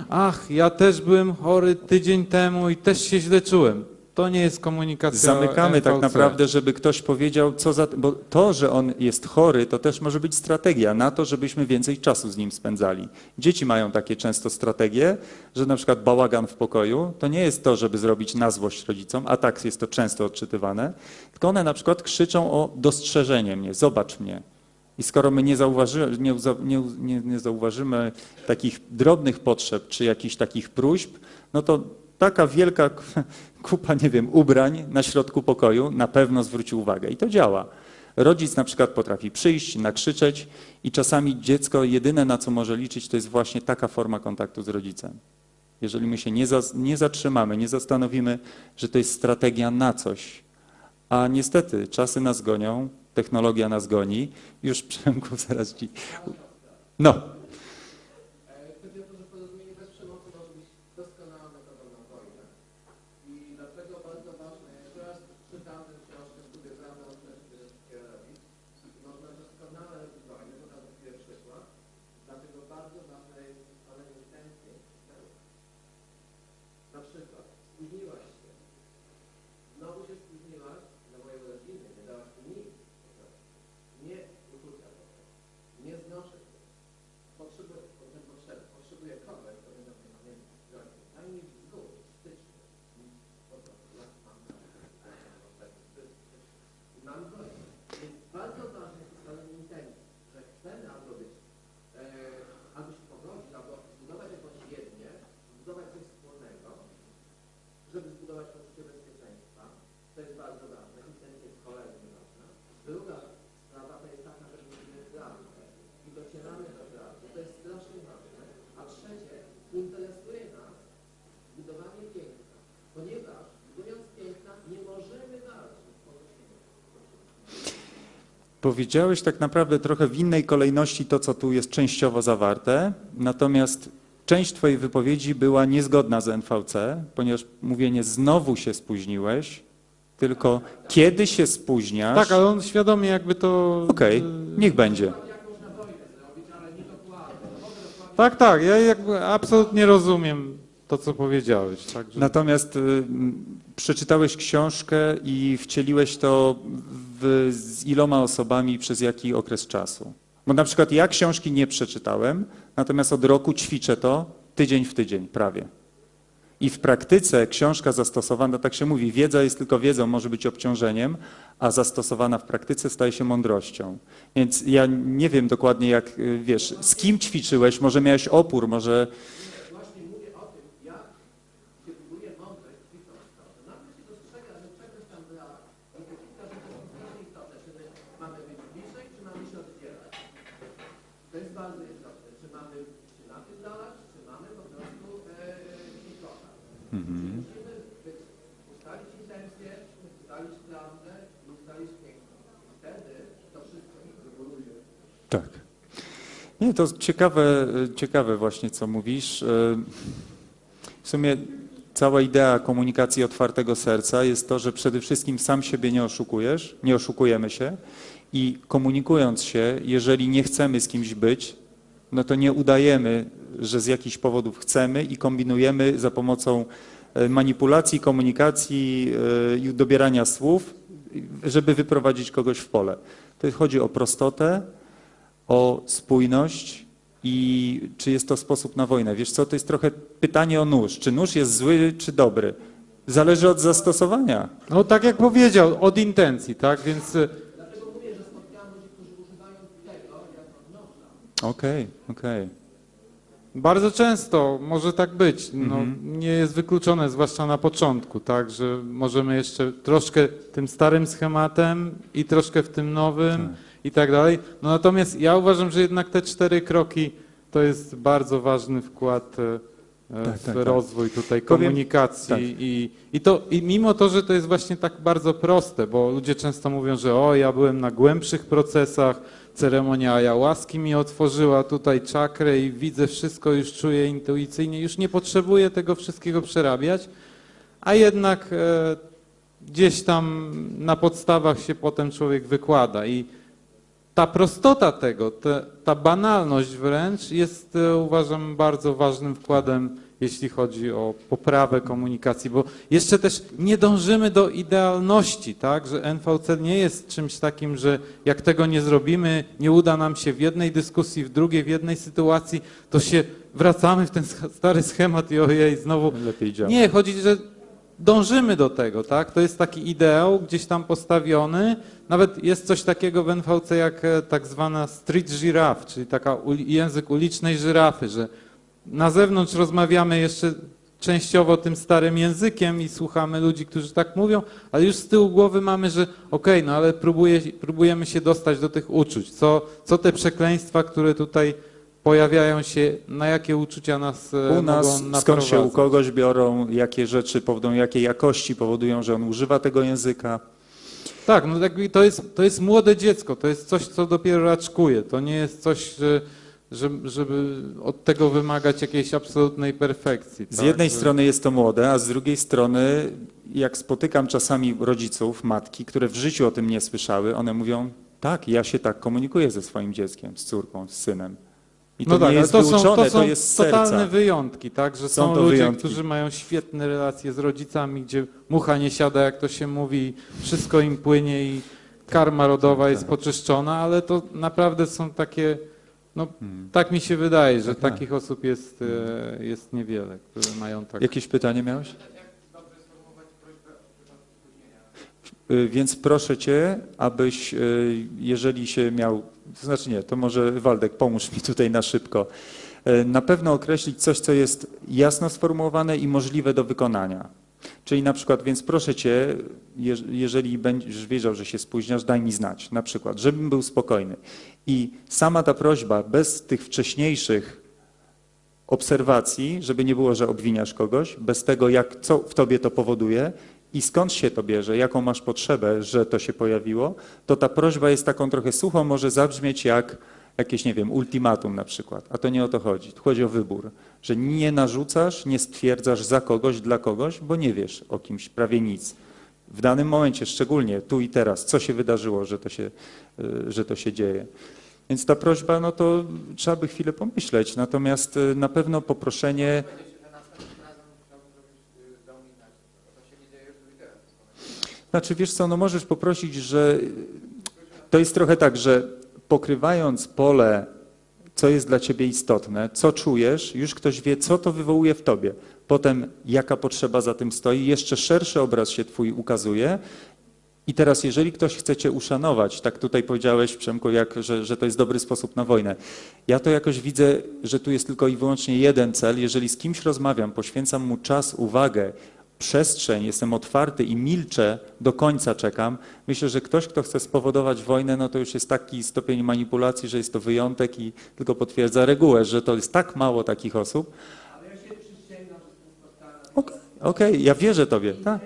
ach, ja też byłem chory tydzień temu i też się źle czułem. To nie jest komunikacja. Zamykamy tak naprawdę, żeby ktoś powiedział, co za... Bo to, że on jest chory, to też może być strategia na to, żebyśmy więcej czasu z nim spędzali. Dzieci mają takie często strategie, że na przykład bałagan w pokoju, to nie jest to, żeby zrobić na złość rodzicom, a tak jest to często odczytywane, tylko one na przykład krzyczą o dostrzeżenie mnie, zobacz mnie. I skoro my nie, zauważy, nie, nie, nie zauważymy takich drobnych potrzeb czy jakichś takich próśb, no to taka wielka kupa, nie wiem, ubrań na środku pokoju na pewno zwróci uwagę i to działa. Rodzic na przykład potrafi przyjść, nakrzyczeć i czasami dziecko jedyne, na co może liczyć, to jest właśnie taka forma kontaktu z rodzicem. Jeżeli my się nie, za, nie zatrzymamy, nie zastanowimy, że to jest strategia na coś, a niestety czasy nas gonią, technologia nas goni. Już, Przemku, zaraz ci... No. Powiedziałeś tak naprawdę trochę w innej kolejności to, co tu jest częściowo zawarte, natomiast część twojej wypowiedzi była niezgodna z N V C, ponieważ mówienie znowu się spóźniłeś, tylko kiedy się spóźniasz... Tak, ale on świadomie jakby to... Okej, okay, niech będzie. Tak, tak, ja jakby absolutnie rozumiem to, co powiedziałeś. Także... Natomiast y, przeczytałeś książkę i wcieliłeś to w, z iloma osobami przez jaki okres czasu? Bo na przykład ja książki nie przeczytałem, natomiast od roku ćwiczę to tydzień w tydzień prawie. I w praktyce książka zastosowana, tak się mówi, wiedza jest tylko wiedzą, może być obciążeniem, a zastosowana w praktyce staje się mądrością. Więc ja nie wiem dokładnie jak, wiesz, z kim ćwiczyłeś, może miałeś opór, może... Tak. Nie, to ciekawe, ciekawe właśnie, co mówisz. W sumie cała idea komunikacji otwartego serca jest to, że przede wszystkim sam siebie nie oszukujesz, nie oszukujemy się i komunikując się, jeżeli nie chcemy z kimś być, no to nie udajemy, że z jakichś powodów chcemy i kombinujemy za pomocą manipulacji, komunikacji i dobierania słów, żeby wyprowadzić kogoś w pole. To chodzi o prostotę, o spójność i czy jest to sposób na wojnę. Wiesz co, to jest trochę pytanie o nóż. Czy nóż jest zły, czy dobry? Zależy od zastosowania. No tak jak powiedział, od intencji, tak? Więc... Dlatego mówię, że spotkałem ludzi, którzy używają tego, jak od noża. Okej, okej. Bardzo często może tak być. No, mhm. Nie jest wykluczone, zwłaszcza na początku, tak? Że możemy jeszcze troszkę tym starym schematem i troszkę w tym nowym. Tak. I tak dalej. No natomiast ja uważam, że jednak te cztery kroki to jest bardzo ważny wkład tak, w tak, rozwój tak. tutaj komunikacji. Powiem, tak. I, i, to, I mimo to, że to jest właśnie tak bardzo proste, bo ludzie często mówią, że o, ja byłem na głębszych procesach, ceremonia ayahuaski mi otworzyła tutaj czakrę i widzę wszystko, już czuję intuicyjnie, już nie potrzebuję tego wszystkiego przerabiać, a jednak e, gdzieś tam na podstawach się potem człowiek wykłada i ta prostota tego, ta, ta banalność wręcz jest, uważam, bardzo ważnym wkładem, jeśli chodzi o poprawę komunikacji, bo jeszcze też nie dążymy do idealności, tak, że N V C nie jest czymś takim, że jak tego nie zrobimy, nie uda nam się w jednej dyskusji, w drugiej, w jednej sytuacji, to się wracamy w ten stary schemat i ojej, znowu lepiej działa. Nie, chodzi, że dążymy do tego, tak? To jest taki ideał gdzieś tam postawiony. Nawet jest coś takiego w N V C jak tak zwana street żyraf, czyli taka uli, język ulicznej żyrafy, że na zewnątrz rozmawiamy jeszcze częściowo tym starym językiem i słuchamy ludzi, którzy tak mówią, ale już z tyłu głowy mamy, że okej, okay, no ale próbuje, próbujemy się dostać do tych uczuć. Co, co te przekleństwa, które tutaj pojawiają się, na jakie uczucia nas u nas, skąd się u kogoś biorą, jakie rzeczy powodują, jakie jakości powodują, że on używa tego języka. Tak, no tak, to jest, to jest młode dziecko, to jest coś, co dopiero raczkuje, to nie jest coś, że, żeby od tego wymagać jakiejś absolutnej perfekcji. Tak? Z jednej strony jest to młode, a z drugiej strony jak spotykam czasami rodziców, matki, które w życiu o tym nie słyszały, one mówią, tak, ja się tak komunikuję ze swoim dzieckiem, z córką, z synem. I to no nie tak, jest to wyuczone, są, to są to jest totalne serca. wyjątki, tak, że są, są ludzie, wyjątki. którzy mają świetne relacje z rodzicami, gdzie mucha nie siada, jak to się mówi, wszystko im płynie i karma rodowa jest poczyszczona, ale to naprawdę są takie, no hmm. tak mi się wydaje, że tak, takich tak. osób jest, jest niewiele, które mają tak. Jakieś pytanie miałeś? Więc proszę cię, abyś, jeżeli się miał, to znaczy nie, to może Waldek, pomóż mi tutaj na szybko. Na pewno określić coś, co jest jasno sformułowane i możliwe do wykonania. Czyli na przykład, więc proszę cię, jeżeli będziesz wiedział, że się spóźniasz, daj mi znać, na przykład, żebym był spokojny. I sama ta prośba, bez tych wcześniejszych obserwacji, żeby nie było, że obwiniasz kogoś, bez tego, jak, co w tobie to powoduje, i skąd się to bierze, jaką masz potrzebę, że to się pojawiło, to ta prośba jest taką trochę suchą, może zabrzmieć jak jakieś, nie wiem, ultimatum na przykład. A to nie o to chodzi. Tu chodzi o wybór, że nie narzucasz, nie stwierdzasz za kogoś, dla kogoś, bo nie wiesz o kimś prawie nic. W danym momencie, szczególnie tu i teraz, co się wydarzyło, że to się, że to się dzieje. Więc ta prośba, no to trzeba by chwilę pomyśleć, natomiast na pewno poproszenie... Znaczy, wiesz co, no możesz poprosić, że to jest trochę tak, że pokrywając pole, co jest dla ciebie istotne, co czujesz, już ktoś wie, co to wywołuje w tobie. Potem jaka potrzeba za tym stoi, jeszcze szerszy obraz się twój ukazuje. I teraz, jeżeli ktoś chce cię uszanować, tak tutaj powiedziałeś, Przemku, jak, że, że to jest dobry sposób na wojnę. Ja to jakoś widzę, że tu jest tylko i wyłącznie jeden cel. Jeżeli z kimś rozmawiam, poświęcam mu czas, uwagę, przestrzeń, jestem otwarty i milczę, do końca czekam. Myślę, że ktoś, kto chce spowodować wojnę, no to już jest taki stopień manipulacji, że jest to wyjątek i tylko potwierdza regułę, że to jest tak mało takich osób. Ale ja się przysięgam, że jestem spotkany. Okej, okej, ja wierzę tobie. Tak.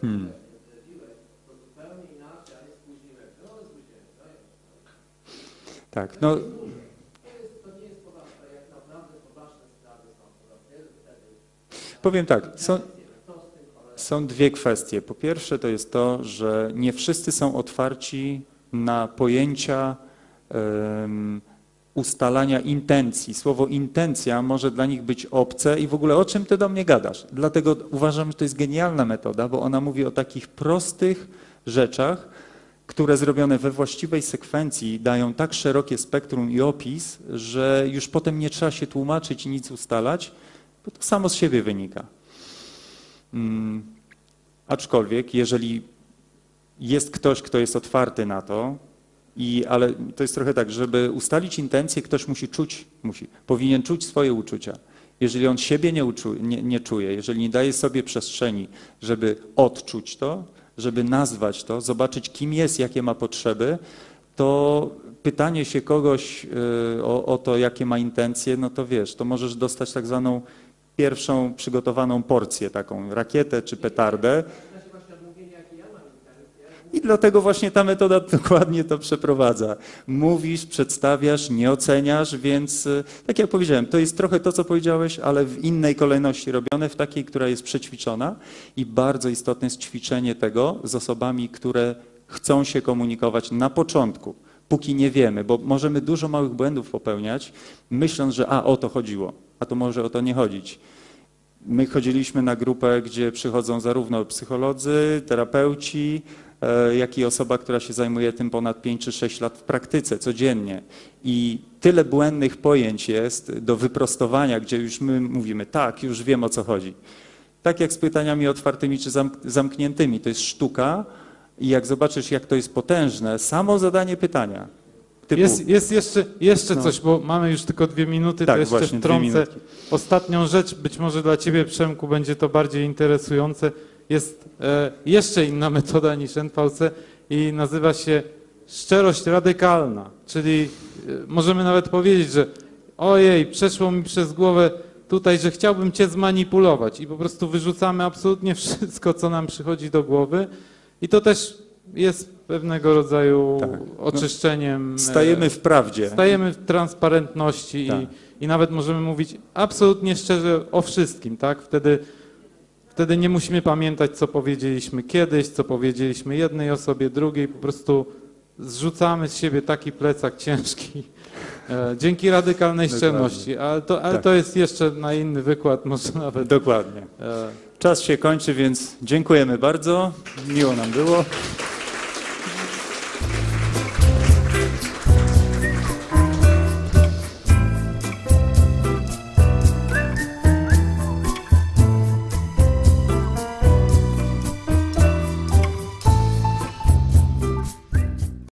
Hmm. Tak, no. Powiem tak, są, są dwie kwestie. Po pierwsze to jest to, że nie wszyscy są otwarci na pojęcia um, ustalania intencji. Słowo intencja może dla nich być obce i w ogóle o czym ty do mnie gadasz? Dlatego uważam, że to jest genialna metoda, bo ona mówi o takich prostych rzeczach, które zrobione we właściwej sekwencji dają tak szerokie spektrum i opis, że już potem nie trzeba się tłumaczyć i nic ustalać, bo to samo z siebie wynika. Hmm. Aczkolwiek, jeżeli jest ktoś, kto jest otwarty na to, i, ale to jest trochę tak, żeby ustalić intencję, ktoś musi czuć, musi, powinien czuć swoje uczucia. Jeżeli on siebie nie, uczu, nie, nie czuje, jeżeli nie daje sobie przestrzeni, żeby odczuć to, żeby nazwać to, zobaczyć, kim jest, jakie ma potrzeby, to pytanie się kogoś o, o to, jakie ma intencje, no to wiesz, to możesz dostać tak zwaną pierwszą przygotowaną porcję, taką rakietę czy petardę. I dlatego właśnie ta metoda dokładnie to przeprowadza. Mówisz, przedstawiasz, nie oceniasz, więc tak jak powiedziałem, to jest trochę to, co powiedziałeś, ale w innej kolejności robione, w takiej, która jest przećwiczona i bardzo istotne jest ćwiczenie tego z osobami, które chcą się komunikować na początku, póki nie wiemy, bo możemy dużo małych błędów popełniać, myśląc, że a, o to chodziło, a to może o to nie chodzić. My chodziliśmy na grupę, gdzie przychodzą zarówno psycholodzy, terapeuci, jak i osoba, która się zajmuje tym ponad pięć czy sześć lat w praktyce codziennie. I tyle błędnych pojęć jest do wyprostowania, gdzie już my mówimy, tak, już wiem, o co chodzi. Tak jak z pytaniami otwartymi czy zamkniętymi, to jest sztuka i jak zobaczysz, jak to jest potężne, samo zadanie pytania. Typu, jest, jest jeszcze, jeszcze no. coś, bo mamy już tylko dwie minuty, tak, to jeszcze właśnie, wtrącę ostatnią rzecz, być może dla ciebie, Przemku, będzie to bardziej interesujące. Jest e, jeszcze inna metoda niż N V C i nazywa się szczerość radykalna, czyli e, możemy nawet powiedzieć, że ojej, przeszło mi przez głowę tutaj, że chciałbym cię zmanipulować i po prostu wyrzucamy absolutnie wszystko, co nam przychodzi do głowy i to też jest pewnego rodzaju tak. oczyszczeniem. No, stajemy w prawdzie. Stajemy w transparentności tak. i, i nawet możemy mówić absolutnie szczerze o wszystkim, tak? Wtedy Wtedy nie musimy pamiętać, co powiedzieliśmy kiedyś, co powiedzieliśmy jednej osobie, drugiej. Po prostu zrzucamy z siebie taki plecak ciężki e, dzięki radykalnej szczelności. Ale, to, ale tak. to jest jeszcze na inny wykład, może nawet. Dokładnie. E... Czas się kończy, więc dziękujemy bardzo. Miło nam było.